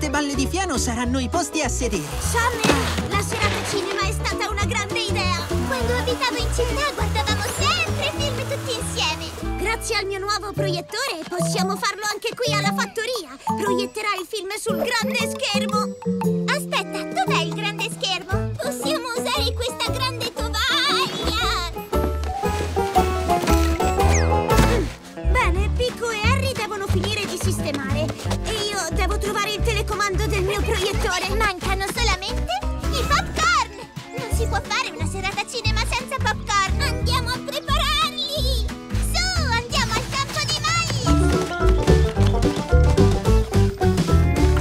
queste balle di fieno saranno i posti a sedere. Summer, la serata cinema è stata una grande idea. Quando abitavo in città guardavamo sempre film tutti insieme. Grazie al mio nuovo proiettore possiamo farlo anche qui alla fattoria. Proietterà il film sul grande schermo. Aspetta, dov'è il grande schermo? Possiamo usare questa grande tovaglia. Bene, Pico e Harry devono finire di sistemare. E io devo trovare il telecomando del mio proiettore. Mancano solamente i popcorn. Non si può fare una serata cinema senza popcorn. Andiamo a prepararli. Su, andiamo al campo di mais.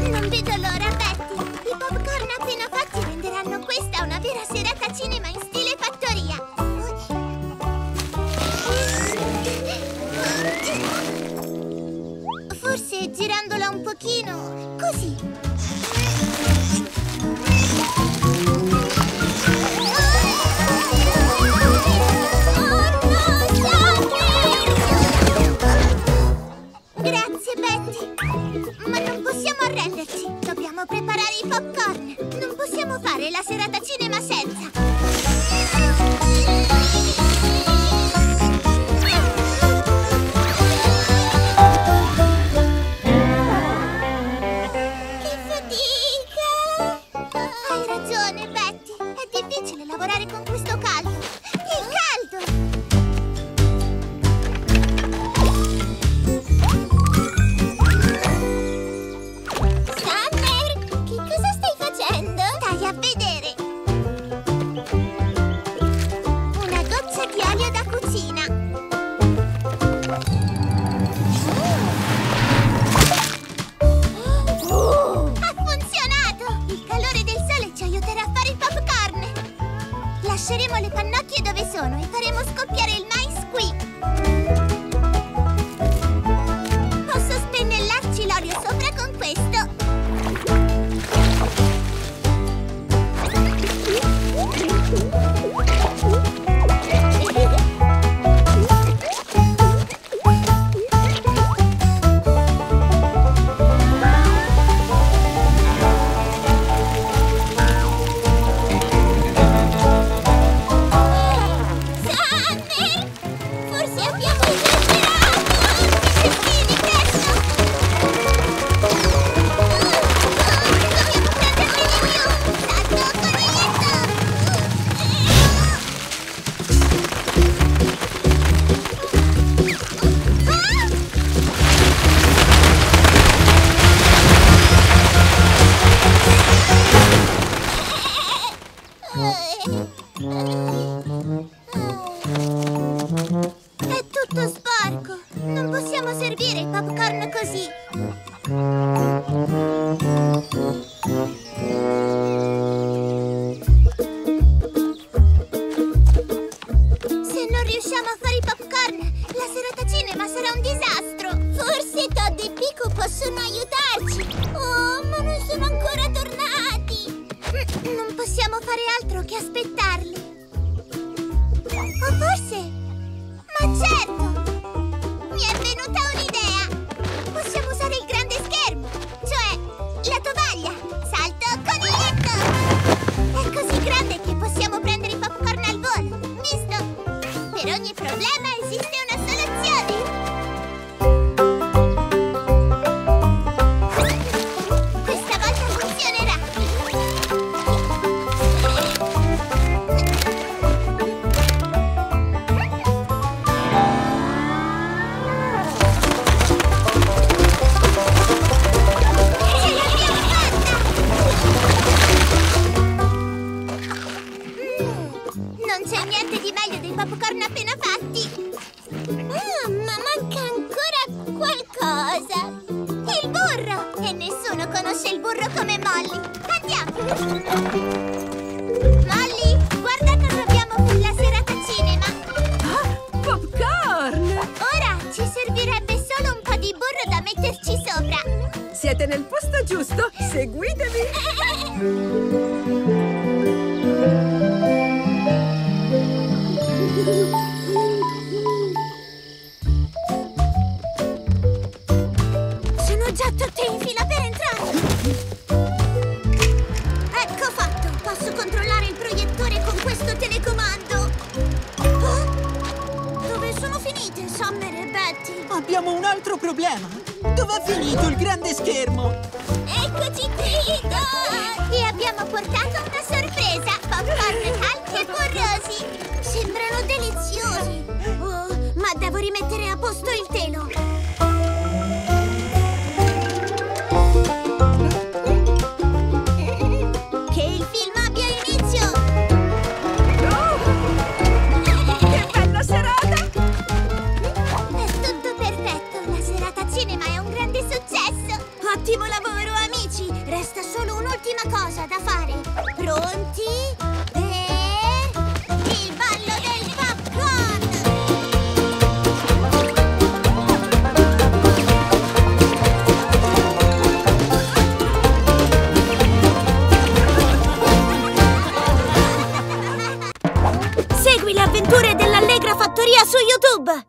Non vedo l'ora, Betty. I popcorn appena fatti renderanno questa una vera serata cinema in stile fattoria. Forse girandola un pochino, così. Oh no, Summer! Grazie, Betty. Ma non possiamo arrenderci. Dobbiamo preparare i popcorn. Non possiamo fare la serata cinema senza. Lasceremo le pannocchie dove sono e faremo scoppiare il mais qui. Posso spennellarci l'olio sopra con già tutti in fila per entrare! una cosa da fare. Pronti? Il ballo del popcorn! Segui le avventure dell'Allegra Fattoria su YouTube!